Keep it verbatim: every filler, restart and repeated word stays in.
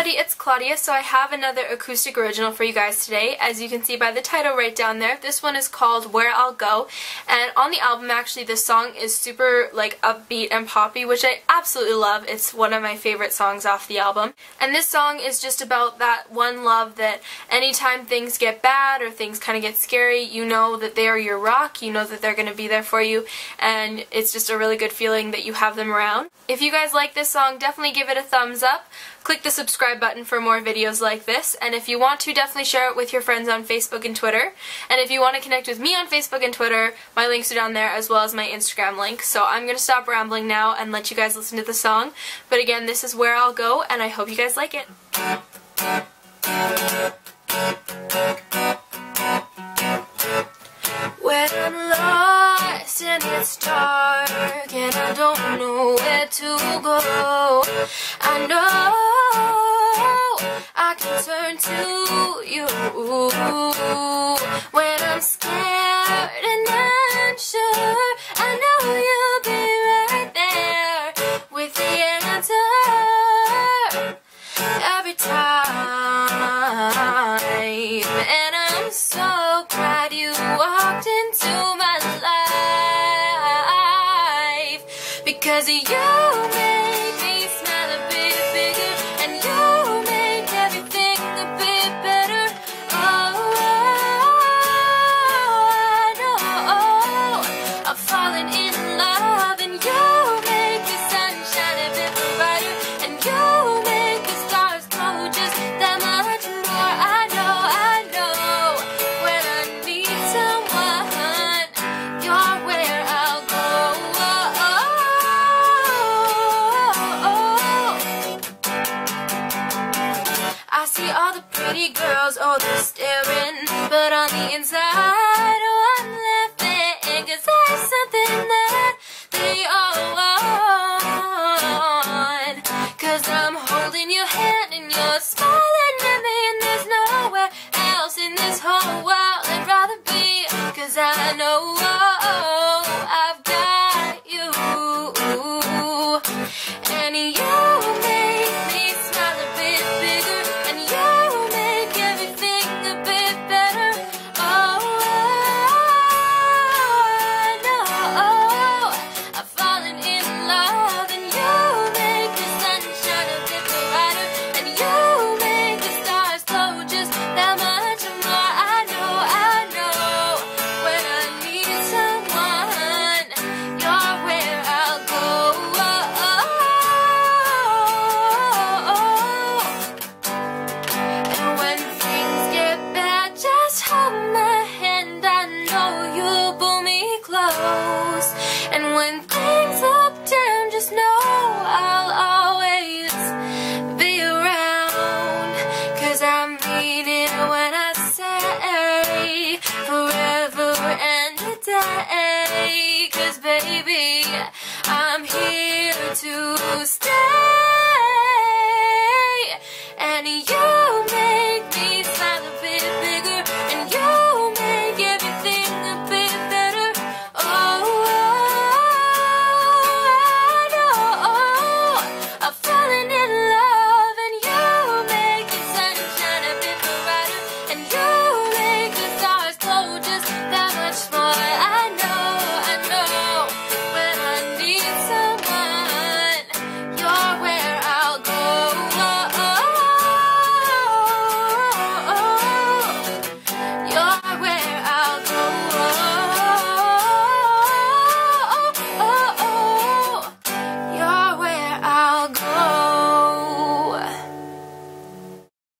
everybody, it's Claudia. So I have another acoustic original for you guys today. As you can see by the title right down there, this one is called Where I'll Go. And on the album, actually, this song is super like upbeat and poppy, which I absolutely love. It's one of my favorite songs off the album. And this song is just about that one love that anytime things get bad or things kind of get scary, you know that they are your rock, you know that they're going to be there for you, and it's just a really good feeling that you have them around. If you guys like this song, definitely give it a thumbs up. Click the subscribe button for more videos like this, and if you want to, definitely share it with your friends on Facebook and Twitter. And if you want to connect with me on Facebook and Twitter, my links are down there as well as my Instagram link. So I'm going to stop rambling now and let you guys listen to the song. But again, this is Where I'll Go, and I hope you guys like it. When I'm lost and it's dark and I don't know where to go, I know I can turn to you. When I'm scared and unsure, I know you'll be right there with the answer every time. And I'm so glad you walked into my life, because you made me smile a bit bigger, and you pretty girls, oh, they're staring, but on the inside, oh, I'm laughing, 'cause there's something that they all want. 'Cause I'm holding your hand and you're smiling at me, and there's nowhere else in this whole world I'd rather be, 'cause I know, oh, I've got you. And you make me smile a bit bigger, and you stay.